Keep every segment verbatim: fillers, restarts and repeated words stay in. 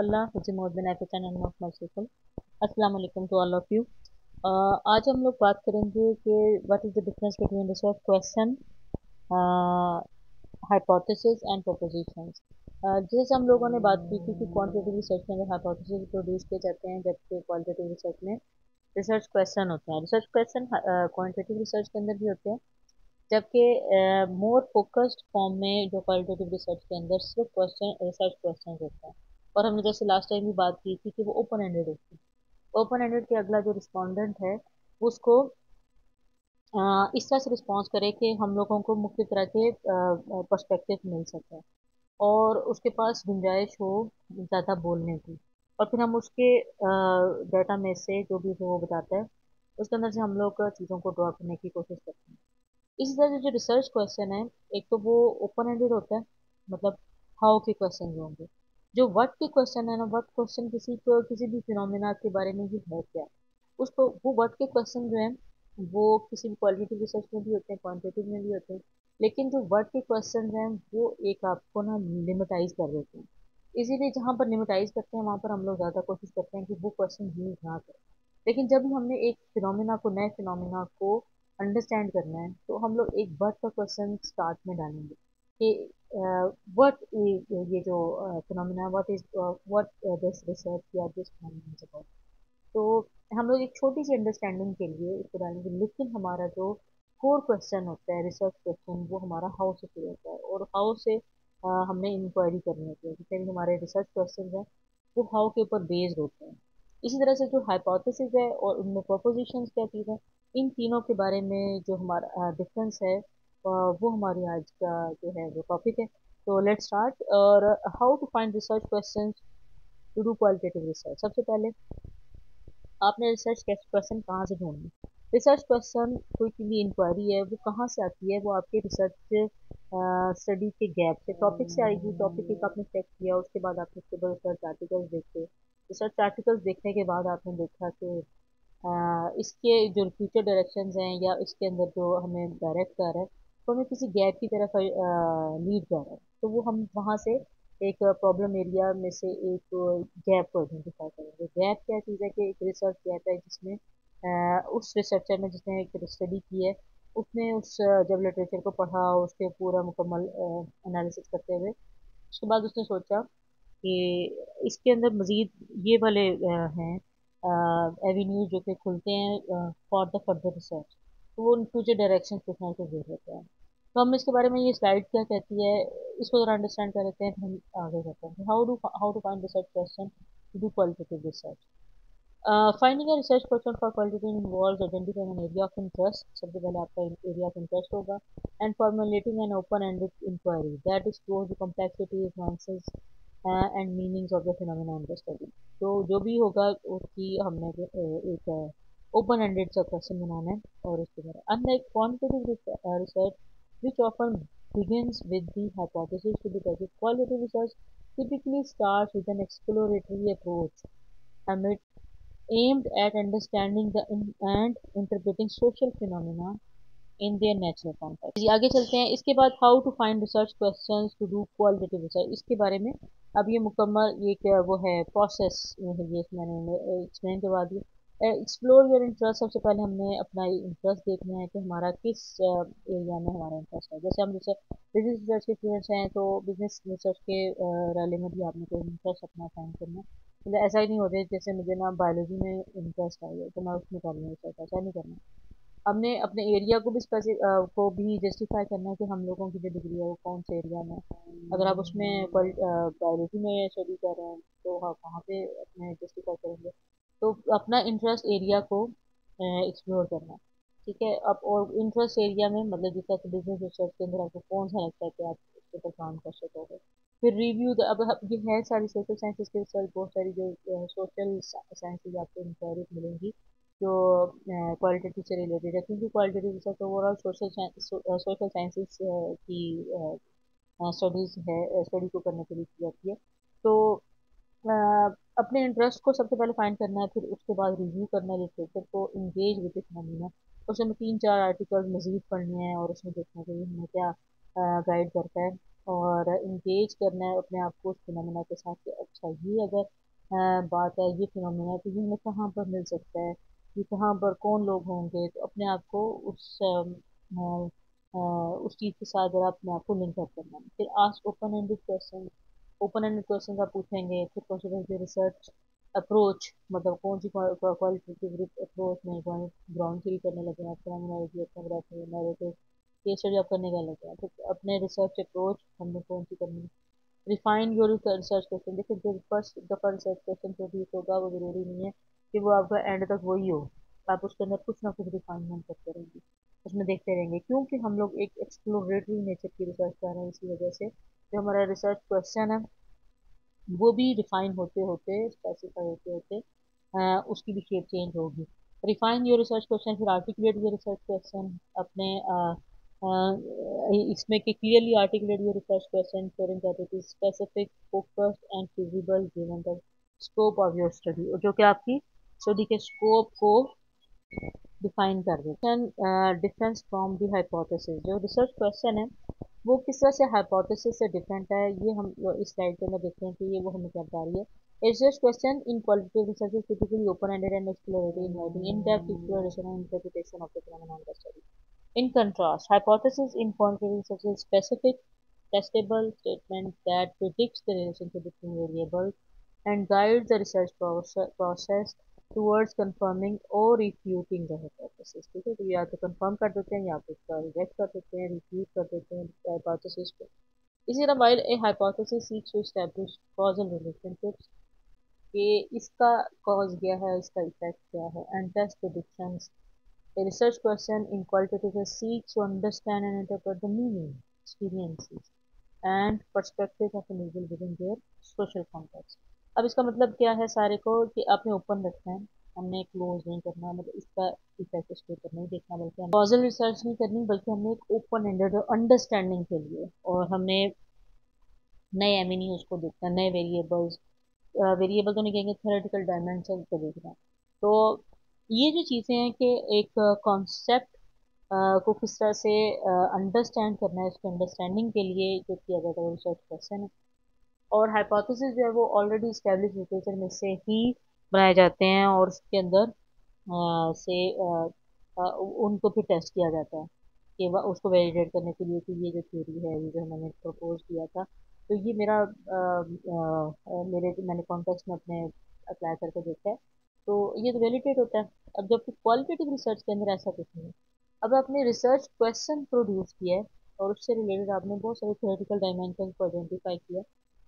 Allah मुझे मोहब्बन एफन end of my शोकल अस्सलाम वालेकुम टू ऑल ऑफ़ यू। आज हम लोग बात करेंगे कि what is the difference between the sort question, hypothesis and propositions. जैसे हम लोगों ने बात की थी कि क्वांटिटेटिव रिसर्च में अगर हाइपोथेसिस प्रोड्यूस किए जाते हैं जबकि क्वालिटेटिव रिसर्च में रिसर्च क्वेश्चन होते हैं। रिसर्च क्वेश्चन क्वांटिटेटिव रिसर्च के अंदर भी होते हैं जबकि मोर फोकस्ड फॉर्म में जो क्वालिटेटिव रिसर्च के अंदर सिर्फ क्वेश्चन रिसर्च क्वेश्चन होते हैं। और हमने जैसे लास्ट टाइम भी बात की थी कि वो ओपन एंडेड होती है। ओपन एंडेड के अगला जो रिस्पोंडेंट है उसको आ, इस तरह से रिस्पॉन्स करे कि हम लोगों को मुख्य तरह के पर्सपेक्टिव मिल सके और उसके पास गुंजाइश हो ज़्यादा बोलने की। और फिर हम उसके डाटा में से जो भी वो बताता है उसके अंदर से हम लोग चीज़ों को ड्रॉ करने की कोशिश करते हैं। इसी तरह जो रिसर्च क्वेश्चन है, एक तो वो ओपन एंडेड होता है, मतलब हाउ के क्वेश्चन होंगे। जो व्हाट के क्वेश्चन है ना, व्हाट क्वेश्चन किसी को किसी भी फिनोमेना के बारे में ही है क्या, उसको वो व्हाट के क्वेश्चन जो हैं वो किसी भी क्वालिटेटिव रिसर्च में भी होते हैं, क्वांटिटेटिव में भी होते हैं। लेकिन जो व्हाट के क्वेश्चन हैं वो एक आपको ना लिमिटाइज कर देते हैं। इसीलिए जहाँ पर लिमिटाइज करते हैं वहाँ पर हम लोग ज़्यादा कोशिश करते हैं कि वो क्वेश्चन यूज ना करें। लेकिन जब भी हमने एक फिनोमेना को नए फिनोमेना को अंडरस्टैंड करना है तो हम लोग एक वर्ड का क्वेश्चन स्टार्ट में डालेंगे कि व्हाट ये जो phenomena what is what this research या दिस फिनोमेना अबाउट। तो हम लोग एक छोटी सी अंडरस्टैंडिंग के लिए इसको डालेंगे। लेकिन हमारा जो कोर क्वेश्चन होता है रिसर्च क्वेश्चन वो हमारा हाउ से शुरू होता है और हाउ से uh, हमने इंक्वायरी करनी होती है। जितने भी हमारे रिसर्च क्वेश्चन हैं वो हाउ के ऊपर बेस्ड होते हैं। इसी तरह से जो हाइपोथेसिस है और उनमें प्रपोजिशंस क्या चीज़ है, इन तीनों के बारे में जो हमारा डिफरेंस है वो हमारी आज का जो है वो टॉपिक है। तो लेट्स स्टार्ट। और how to find research question to do qualitative research. सबसे पहले आपने रिसर्च क्वेश्चन कहाँ से ढूंढने। रिसर्च क्वेश्चन कोई भी इंक्वायरी है वो कहाँ से आती है, वो आपके रिसर्च स्टडी के गैप से टॉपिक से आएगी। टॉपिक एक आपने चेक किया, उसके बाद आपने उसके बाद रिसर्च आर्टिकल्स देखे। रिसर्च आर्टिकल्स देखने के बाद आपने देखा कि आ, इसके जो फ्यूचर डायरेक्शंस हैं या इसके अंदर जो हमें डायरेक्ट कर रहा है तो हमें किसी गैप की तरफ लीड कर रहा है। तो वो हम वहाँ से एक प्रॉब्लम एरिया में से एक गैप को आइडेंटिफाई करेंगे। गैप क्या चीज़ है कि एक रिसर्च गैप है जिसमें आ, उस रिसर्चर ने जिसने एक स्टडी की है उसने उस जब लिटरेचर को पढ़ा उसके पूरा मुकम्मल एनालिसिस करते हुए उसके बाद उसने सोचा कि इसके अंदर मज़ीद ये वाले हैं एवेन्यूज uh, जो कि खुलते हैं फॉर द फर्दर रिसर्च। तो वो उन फ्यूचर डायरेक्शन पूछना के जरूरत होता है। तो हम इसके बारे में ये स्लाइड क्या कहती है इसको ज़रा अंडरस्टैंड कर लेते हैं, फिर हम आगे करते हैं। How do how to find research question to do qualitative research. Finding a research question for qualitative involves identifying an area of interest. सबसे पहले आपका एरिया ऑफ इंटरेस्ट होगा। And formulating an open ended inquiry that explores the complexities nuances and meanings of the phenomena under study. तो जो भी होगा उसकी हमने एक ओपन एंडेड सा क्वेश्चन बनाना है। और उसके बाद unlike quantitative research which often begins with the hypothesis to be tested, qualitative research typically starts with an exploratory approach amid aimed at understanding the and interpreting social phenomena in their natural context. आगे चलते हैं। इसके बाद how to find research questions to do qualitative research, इसके बारे में अब ये मुकम्मल ये क्या वो है प्रोसेस है, ये मैंने एक्सप्लेन करवा दिया। Explore your interest. सबसे पहले हमने अपना इंटरेस्ट देखना है कि हमारा किस एरिया में हमारा इंटरेस्ट है। जैसे हम रिसर्च बिजनेस रिसर्च के स्टूडेंट्स हैं तो बिजनेस रिसर्च के रैली में भी आपने कोई इंटरेस्ट अपना फाइंड करना है। ऐसा ही नहीं होता जैसे मुझे ना बायोलॉजी में इंटरेस्ट आई है तो मैं उसमें कर लूँ रिसर्च, ऐसा नहीं करना। हमने अपने एरिया को भी स्पेसिफ को भी जस्टिफाई करना है कि हम लोगों की जो डिग्री है वो कौन से एरिया में। अगर आप उसमें बायोलॉजी में स्टडी कर रहे हैं तो आप वहाँ पे अपने जस्टिफाई करेंगे। तो अपना इंटरेस्ट एरिया को एक्सप्लोर करना, ठीक है। अब और इंटरेस्ट एरिया में मतलब जिस तरह से बिजनेस रिसर्च के अंदर आपको कौन सा लगता है कि आप उसके ऊपर काम कर सकोगे। फिर रिव्यू। अब ये है सारी सोशल साइंसेज के रिसर्च, बहुत सारी जो सोशल साइंसेज आपको इंक्वायरी मिलेंगी जो क्वालिटेटिव से रिलेटेड है क्योंकि qualitative research overall social social sciences की स्टडीज़ है, स्टडी को करने के लिए की जाती है। तो uh, अपने इंटरेस्ट को सबसे पहले फाइंड करना है, फिर उसके बाद रिव्यू करना है लिटरेचर को, इंगेज विद फिनोमेना। उसमें तीन चार आर्टिकल मज़ीद पढ़ने हैं और उसमें देखना चाहिए हमें क्या गाइड uh, करता है। और इंगेज करना है अपने आप को उस फिनोमेना के साथ कि अच्छा ये अगर आ, बात है, ये फिनोमेना है तो ये हमें कहाँ पर मिल सकता है, ये कहाँ पर कौन लोग होंगे। तो अपने आप को उस आ, आ, उस चीज़ के साथ ज़रा अपने आप को लिंक अप करना है। फिर ask open ended question, open ended question आप पूछेंगे। फिर क्वेश्चन रिसर्च अप्रोच, मतलब कौन सी क्वालिटेटिव अप्रोच में ग्राउंड थ्योरी करने लगे हैं, फिनोमेनोलॉजी, एथनोग्राफी, नैरेटिव, ये स्टडी आप करने का लगे हैं। तो अपने रिसर्च अप्रोच हमने कौन सी करनी है। रिफाइन योर रिसर्च क्वेश्चन, देखिए जो फर्स्ट दफ़ा रिसर्च क्वेश्चन जो भी होगा वो ज़रूरी नहीं है कि वो आपका एंड तक वही हो, आप उसके अंदर कुछ ना कुछ रिफाइनमेंट करते रहेंगे, उसमें देखते रहेंगे, क्योंकि हम लोग एक एक्सप्लोरेटरी नेचर की रिसर्च कर रहे हैं। इसी वजह से जो हमारा रिसर्च क्वेश्चन है वो भी रिफाइन होते होते, स्पेसिफाई होते होते उसकी भी शेप चेंज होगी। रिफाइन योर रिसर्च क्वेश्चन, फिर आर्टिकुलेट योर रिसर्च क्वेश्चन, अपने आ, आ, इसमें कि clearly articulate your research question for interpretive specific focused and feasible given the scope of your study, जो कि आपकी स्टडी के स्कोप को डिफाइन कर दे। डिफरेंस फ्रॉम दी हाइपोथेसिस, जो रिसर्च क्वेश्चन है वो किस तरह से हाइपोथेसिस से डिफरेंट है, ये हम इस स्लाइड के अंदर देखते हैं कि ये वो हमें क्या बता रही है। Research question in qualitative research is typically open ended and exploratory, inviting in depth exploration and interpretation of the phenomena under study. In contrast, hypothesis in quantitative research is specific, testable statement that predicts the relationship between variables and guides the research process towards confirming or refuting the hypothesis. ठीक है, तो या तो confirm कर देते हैं या फिर reject कर देते हैं, refute कर देते हैं hypothesis को। इसी तरह while a hypothesis seeks to establish causal relationships, कि इसका cause क्या है, इसका effect क्या है, and test predictions. A research question in qualitative research seeks to understand and interpret the meaning, experiences and perspectives of an individual within their social context. अब इसका मतलब क्या है सारे को कि आपने ओपन रखना है, हमने क्लोज नहीं करना, मतलब इसका इफेक्ट इसके ऊपर नहीं देखना, बल्कि हमने कॉजल रिसर्च नहीं करनी, बल्कि हमने एक ओपन एंडेड अंडरस्टैंडिंग के लिए, और हमने नए एवेन्यू उसको देखना, नए वेरिएबल्स, वेरिएबल तो नहीं कहेंगे, थ्योरेटिकल डायमेंशन को देखना। तो ये जो चीज़ें हैं कि एक कॉन्सेप्ट को किस तरह से अंडरस्टैंड करना है, उसके अंडरस्टैंडिंग के लिए जो किया जाता है रिसर्च क्वेश्चन है। और हाइपोथेसिस जो है वो ऑलरेडी इस्टेब्लिश लिटरेचर में से ही बनाए जाते हैं, और उसके अंदर आ, से आ, आ, उनको फिर टेस्ट किया जाता है कि उसको वैलिडेट करने के लिए कि ये जो थ्योरी है, ये जो मैंने प्रपोज किया था, तो ये मेरा आ, आ, मेरे मैंने कॉन्टेक्स्ट में अपने अप्लाई करके देखा है, तो ये तो वैलिडेट होता है। अब जबकि क्वालिटेटिव रिसर्च के अंदर ऐसा कुछ नहीं है, अब आपने रिसर्च क्वेश्चन प्रोड्यूस किया है और उससे रिलेटेड आपने बहुत सारे थ्योरेटिकल डायमेंशन को आइडेंटिफाई किया,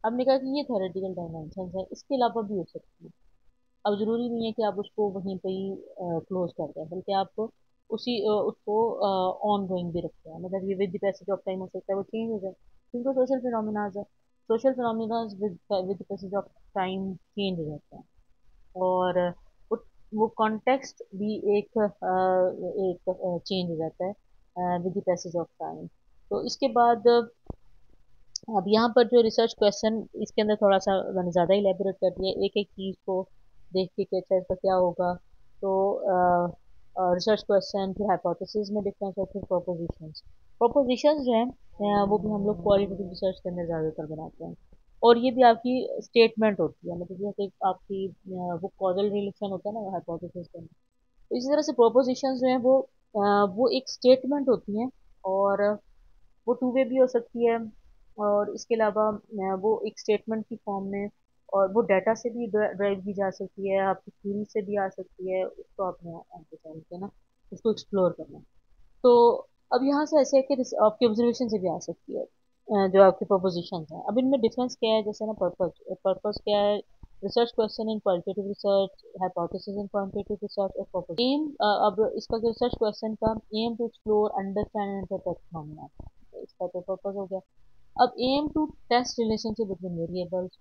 आपने कहा कि ये थ्योरेटिकल डायमेंशन है, इसके अलावा भी हो सकती है। अब ज़रूरी नहीं है कि आप उसको वहीं पर ही क्लोज कर दें, बल्कि आप उसी उसको ऑन गोइंग भी रखते हैं, मतलब ये with the passage of time हो सकता है वो चेंज हो जाए, क्योंकि सोशल फिनोमिनाज है, social phenomenas with with the passage of time change हो जाता है, और वो कॉन्टेक्स्ट भी एक आ, एक चेंज हो जाता है with the passage of time. तो इसके बाद अब यहाँ पर जो रिसर्च क्वेश्चन, इसके अंदर थोड़ा सा मैंने ज़्यादा इलेबोरेट कर दिया, एक एक चीज़ को देख के कि अच्छा इसका क्या होगा। तो रिसर्च क्वेश्चन, फिर हाइपोथेसिस में डिफरेंस, और फिर प्रोपोजिशंस। प्रोपोजिशंस जो हैं वो भी हम लोग क्वालिटेटिव रिसर्च के अंदर ज़्यादातर बनाते हैं, और ये भी आपकी स्टेटमेंट होती है, मतलब जैसे आपकी वो कॉजल रिलेशन होता है ना हाइपोथेसिस के अंदर। इसी तरह से प्रोपोजिशंस जो हैं वो वो एक स्टेटमेंट होती हैं, और वो टू वे भी हो सकती है, और इसके अलावा वो एक स्टेटमेंट की फॉर्म में, और वो डाटा से भी ड्राइव की जा सकती है, आपकी थ्योरी से भी आ सकती है, उसको आपने आपके ना उसको एक्सप्लोर करना। तो अब यहाँ से ऐसे है कि आपकी ऑब्जर्वेशन से भी आ सकती है जो आपके प्रोपोजिशंस हैं। अब इनमें डिफरेंस क्या है, जैसे ना पर्पस पर्पस क्या है, research question in qualitative research, hypothesis in quantitative research, और पर्पस एम। अब इसका जो रिसर्च क्वेश्चन का aim to explore understand and interpret phenomena, इसका तो पर्पस हो गया। अब aim to test relationship between variables,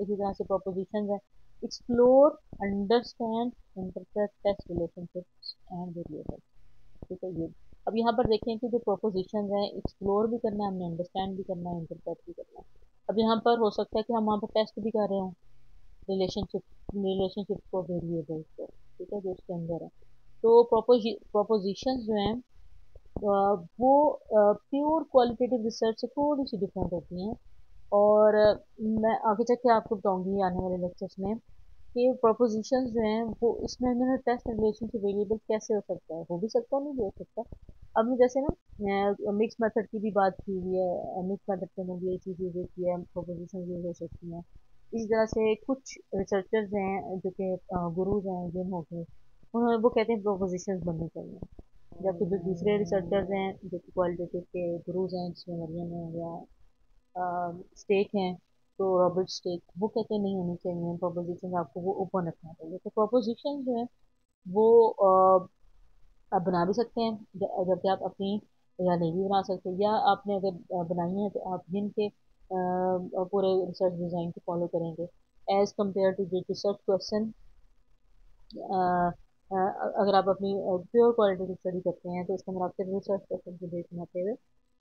इसी तरह से प्रोपोजिशंस है, explore understand interpret test relationships and variables, ठीक है ये। अब यहाँ पर देखें कि जो प्रोपोजिशंस हैं एक्सप्लोर भी करना है हमने, अंडरस्टैंड भी करना है, इंटरप्रेट भी करना है। अब यहाँ पर हो सकता है कि हम वहाँ पर टेस्ट भी कर रहे हों रिलेशनशिप रिलेशनशिप को, वेरिएबल्स को, ठीक है जो उसके अंदर है। तो प्रोपोजिशंस जो हैं अ, वो प्योर क्वालिटेटिव रिसर्च से थोड़ी सी डिफरेंट होती हैं। और अ, मैं आगे चल के आपको बताऊंगी आने वाले लेक्चर्स में कि प्रोपोजिशंस जो हैं वो इसमें मेरा टेस्ट रिलेशनशिप वेरिएबल कैसे हो सकता है, हो भी सकता है, नहीं भी हो सकता। अब जैसे ना मिक्स मेथड की भी बात की हुई है, मिक्स मेथड के अंदर ये चीज़ यूज होती है, प्रोपोजिशन यूज हो सकती हैं। इसी तरह से कुछ रिसर्चर्स हैं जो कि गुरुज हैं जिन हो गए, उन्होंने वो कहते हैं प्रोपोजिशंस बननी चाहिए, जबकि जो दूसरे रिसर्चर्स हैं जो कि क्वालिटेटिव के गुरुज हैं जिसमें मरियम है या स्टेक हैं, तो रॉबर्ट स्टेक, वो कहते हैं नहीं होनी चाहिए प्रोपोजिशन, आपको वो ओपन रखना चाहिए। तो प्रोपोजिशन जो है वो आप बना भी सकते हैं, जबकि आप अपनी या नहीं भी बना सकते, या आपने अगर बनाई है तो आप जिनके पूरे रिसर्च डिज़ाइन को फॉलो करेंगे एज़ कम्पेयर टू जो रिसर्च क्वेश्चन। अगर आप अपनी प्योर क्वालिटी की स्टडी करते हैं तो इसके अंदर आप सिर्फ रिसर्च क्वेश्चन को बेस बनाते हुए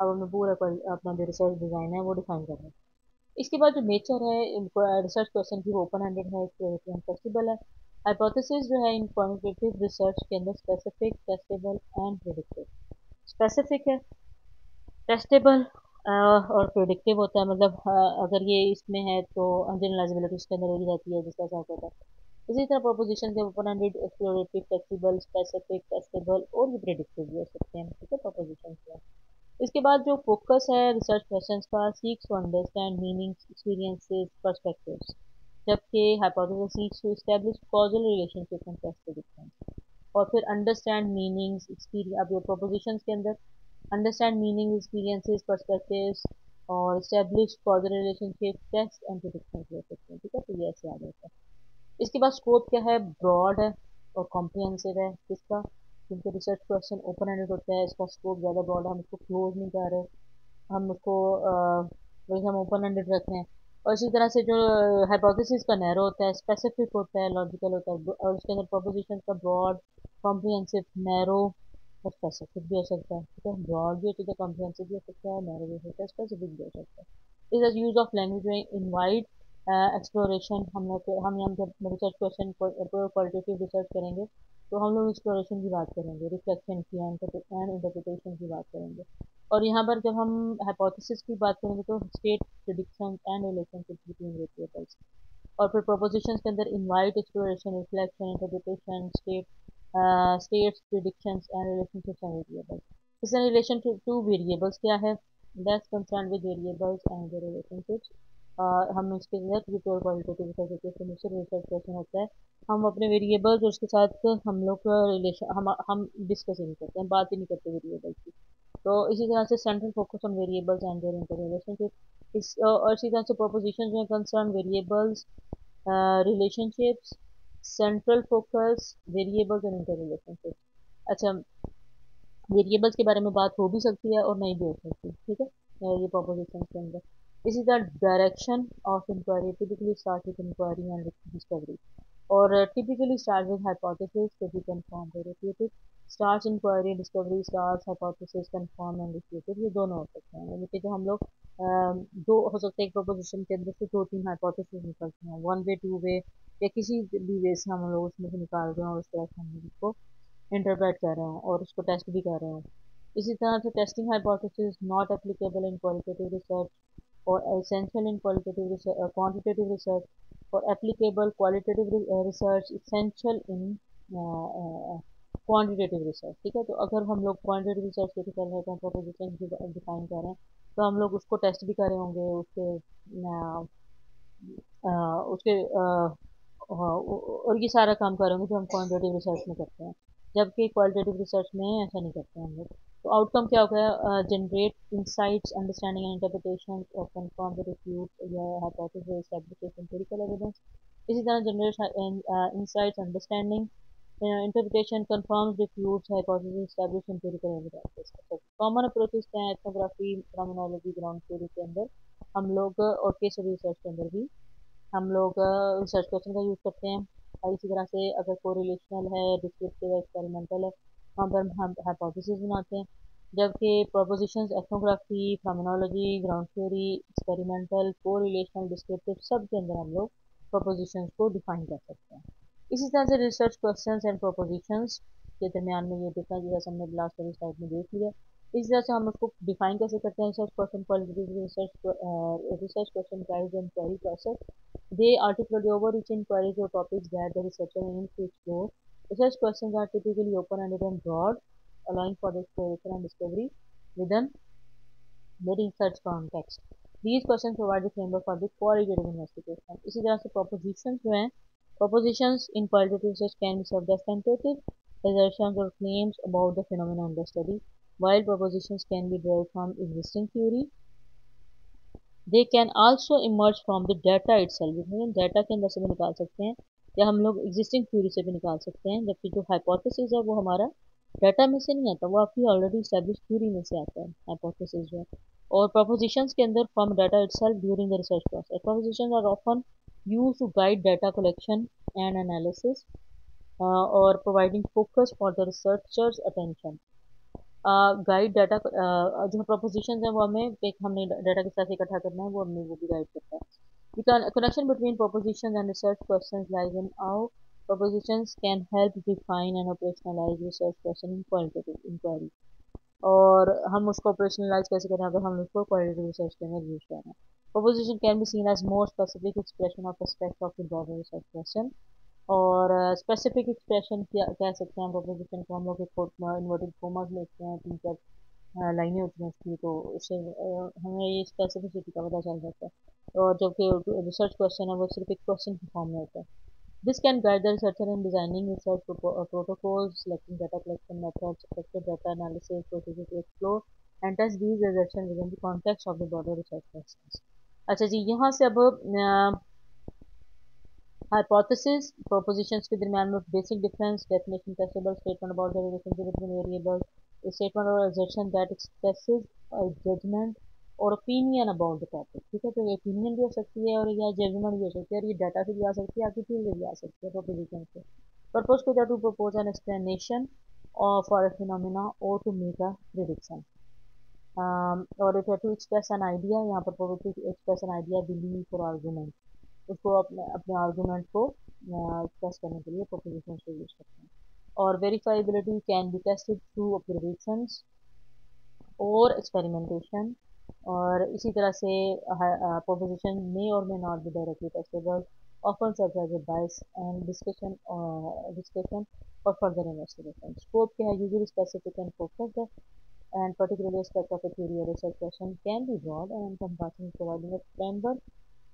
अब अपने पूरा अपना जो रिसर्च डिज़ाइन है वो डिफाइन कर रहे हैं। इसके बाद जो नेचर है रिसर्च क्वेश्चन की ओपन हैंडेड है, इसकी वजह से अनफ्लेक्सिबल है। हाइपोथेसिस जो है इन क्वांटिटेटिव रिसर्च के अंदर specific, testable and predictive. Specific है, टेस्टेबल और प्रेडिक्टिव होता है, मतलब अगर ये इसमें है तो जनरलाइजेबिलिटी इसके अंदर हो जाती है जिसका हिसाब होता है। इसी तरह प्रोपोजिशन के open ended, explorative, flexible, specific, testable और भी प्रेडिक्टिव भी हो सकते हैं, ठीक है, प्रोपोजिशन के। इसके बाद जो फोकस है रिसर्च क्वेश्चन का, seeks to understand meanings, experiences, perspectives, जबकि hypothesis seeks to establish causal relationship and test predictions. और फिर अंडरस्टैंड मीनिंग्स, एक्सपीरियंस, अब जो प्रोपोजिशन के अंदर अंडरस्टैंड मीनिंग, एक्सपीरियंसेस, पर्सपेक्टिव्स और establish causal relationship, test and predictions हो सकते हैं, ठीक है। तो ये ऐसे आ जाता है। इसके बाद स्कोप क्या है, ब्रॉड है और कॉम्प्रिहेंसिव है। किसका, क्योंकि रिसर्च क्वेश्चन ओपन एंडेड होता है, इसका स्कोप ज़्यादा ब्रॉड है, हम इसको क्लोज नहीं कर रहे, हम इसको वही हम ओपन एंडेड रखते हैं। और इसी तरह से जो हाइपोथेसिस का नैरो होता है, स्पेसिफिक होता है, लॉजिकल होता है, और उसके अंदर प्रोपोजिशन का ब्रॉड, कॉम्प्रिहेंसिव, नैरो और स्पेसिफिक भी हो सकता है, ठीक है। ब्रॉड भी हो सकता है, कॉम्प्रिहेंसिव भी हो सकता है, नैरो भी हो सकता है, स्पेसिफिक भी हो सकता है। इस यूज़ ऑफ लैंग्वेज में इनवाइट एक्सप्लोरेशन, uh, हम लोग हम हम जब रिसर्च क्वेश्चन क्वालिटेटिव रिसर्च करेंगे तो हम लोग एक्सप्लोरेशन की बात करेंगे, रिफ्लेक्शन की एंड इंटरप्रिटेशन की बात करेंगे। और यहाँ पर जब हम हाइपोथेसिस की बात करेंगे तो state, prediction and relationship between variables. और फिर प्रोपोजिशंस के अंदर invite exploration, reflection, interpretation, state states, predictions and relationships and variables. इस रिलेशन टू वेरिएबल्स क्या है, less concern with variables and relationships. Uh, हम इसके अंदर प्योर क्वालिटेटिव रिसर्च होती है, फिर रिसर्च क्वेश्चन होता है, हम अपने वेरिएबल्स और उसके साथ हम लोग रिलेशन हम हम डिस्कस नहीं करते हैं, बात ही नहीं करते वेरिएबल्स की। तो इसी तरह से central focus on variables and their interrelationship. इस और इसी तरह से प्रोपोजिशन जो है concern variables, relationships, central focus, variables and interrelationship. अच्छा, वेरिएबल्स के बारे में बात हो भी सकती है और नहीं भी हो सकती, ठीक है, ये प्रोपोजिशन के अंदर। इसी तरह direction of inquiry, typically start with inquiry and discovery, और typically start with hypothesis to be confirm, refuted, start inquiry, discovery start, hypothesis confirm and refuted, ये दोनों हो सकते हैं। यानी कि जो हम लोग दो हो सकते हैं, एक प्रोपोजिशन के अंदर से दो तीन हाइपोथेसिस निकलते हैं, वन वे, टू वे या किसी भी वे से हम लोग उसमें से निकाल रहे हैं और उस तरह से हम लोग उसको इंटरप्रेट कर रहे हैं और उसको टेस्ट भी कर रहे हैं। इसी तरह से testing hypothesis not applicable in qualitative research और essential in qualitative research, quantitative research और applicable qualitative research, essential in quantitative research, ठीक है। तो अगर हम लोग क्वांटिटेटिव रिसर्च के कर रहे हैं, प्रोपोजिशन डिफाइन कर रहे हैं, तो हम लोग उसको टेस्ट भी कर रहे होंगे, उसके आ, उसके आ, और ये सारा काम कर रहे होंगे जो हम क्वांटिटेटिव रिसर्च में करते हैं, जबकि क्वालिटेटिव रिसर्च में ऐसा नहीं करते हम लोग। तो आउटकम क्या हो गया, generate insights, understanding and interpretation और कंफर्म द रिफ्यूट या हाइपोथेसिस, एस्टैब्लिश एम्पिरिकल एविडेंस। इसी तरह generate insights, understanding, interpretation, confirms, refutes, hypothesis, establish empirical evidence. Common approaches हैं एथनोग्राफी, क्रिमिनोलॉजी, ग्राउंड थ्योरी के अंदर हम लोग और केस स्टडी रिसर्च के अंदर भी हम लोग रिसर्च क्वेश्चन का यूज़ करते हैं। और इसी तरह से अगर कोरिलेशनल है, डिस्क्रिप्टिव है, एक्सपेरिमेंटल है, वहाँ पर हम हाइपोथेसिस बनाते हैं, जबकि propositions ethnography, phenomenology, ground theory, experimental, correlational, descriptive, सब के अंदर हम लोग प्रोपोजिशंस को डिफाइन कर सकते हैं। इसी तरह से रिसर्च क्वेश्चंस एंड प्रोपोजिशंस के दरमियान में ये देखना है, जैसे हमने लास्ट वाली स्लाइड में देख लिया। इस तरह से हम उसको डिफाइन कैसे करते हैं, research person qualities, research research person guides and query process, they articulate overreach inquiries और topics that the researcher and to explore. Research persons are typically open ended and broad, allowing for the exploration and discovery within the research context. These questions provide the framework for the qualitative investigation. इसी तरह से propositions जो हैं, propositions in qualitative research can be served as tentative assertions or claims about the phenomena under study, while propositions can be derived from existing theory. They can also emerge from the data itself. इसमें data के अंदर से भी निकाल सकते हैं, या हम लोग existing theory से भी निकाल सकते हैं, जबकि जो hypothesis है वो हमारा डाटा में से नहीं आता, वो आपकी ऑलरेडी एस्टेब्लिश थ्योरी में से आता है, हाइपोथेसिस जो है। और प्रोपोजिशंस के अंदर from data itself during the research process, propositions are often used to guide data collection and analysis और providing focus for the researchers attention. Guide data जो प्रोपोजिशंस हैं वो हमें एक हमने डाटा के साथ इकट्ठा करना है, वो हमें वो भी गाइड करता है। Connection between propositions and research questions lies in how propositions can help define and operationalize research question in qualitative inquiry. और हम उसको operationalize कैसे करें अगर हम उसको qualitative research के अंदर यूज करें। Proposition can be seen as more specific expression of aspect of the broader research question. और specific expression क्या कह सकते हैं, proposition को हम लोग inverted commas में लिखते हैं, तीन चार लाइनें होती हैं इसकी, तो उससे हमें ये specificity का पता चल जाता है। और जबकि research question है वो सिर्फ एक question की form में होता है। This can guide the researcher in designing research protocols, selecting data collection methods, effective data analysis, procedure to explore and test these assertions within the context of the broader research process. अच्छा जी, यहाँ से अब hypothesis, propositions के दरमियान में basic difference, definition, testable statement about the relationship between variables, a statement or assertion that expresses a judgment और opinion about the topic. ठीक है, तो ये ओपिनियन भी हो सकती है और या जजमेंट भी हो सकती है, और ये डाटा से भी आ सकती है, आपकी फील्ड से भी आ सकती है। प्रोपोजिशन से पर्पज को to propose an explanation for a phenomena और टू मेक अ प्रेडिक्शन, और it to express an idea, यहाँ पर to express an idea, belief और आर्गूमेंट, उसको अपने अपने आर्गूमेंट को एक्सप्रेस करने के लिए प्रोपोजिशन को यूज करते हैं। और verifiability can be tested through observations और एक्सपेरिमेंटेशन, और इसी तरह से प्रोपोजिशन में और में not be directly testable, often serves as a bias and discussion discussion और फर्दर इन्वेस्टिगेशन। स्कोप क्या है, usually specific and focused and particular aspect of a theory और research question can be broad and encompassing, providing a framework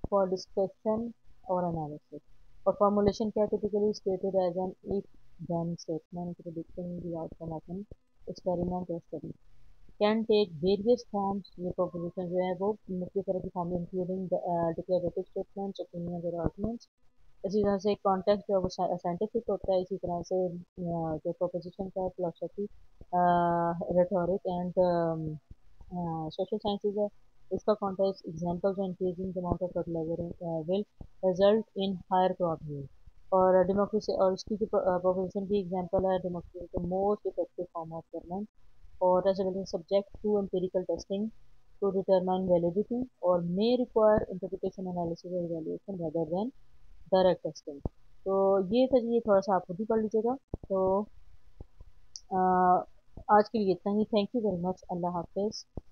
for discussion और analysis. और formulation क्या, typically stated as an if then statement predicting the outcome of an experiment और study. Can take various forms, ये proposition जो है वो मुख्य तरह की form including declarative statements, opinions और आर्गूमेंट्स। इसी तरह से कॉन्टेक्स्ट जो है वो साइंटिफिक होता है, इसी तरह से जो प्रोपोजिशन का philosophy, rhetoric and social sciences है, इसका कॉन्टेक्स्ट एग्जाम्पल्स और increasing amount of fertiliser will result in higher crop yield. और डेमोक्रेसी और उसकी जो प्रोपोजिशन की एग्जाम्पल है, democracy the most effective form of government, और result subject to empirical testing to determine validity और मे रिक्वायर इंटरप्रिटेशन, एनालिसिस और evaluation rather than direct testing. तो ये था जी, ये थोड़ा सा आप खुद ही पढ़ लीजिएगा। तो आ, आज के लिए इतना ही। Thank you very much. अल्लाह हाफिज़।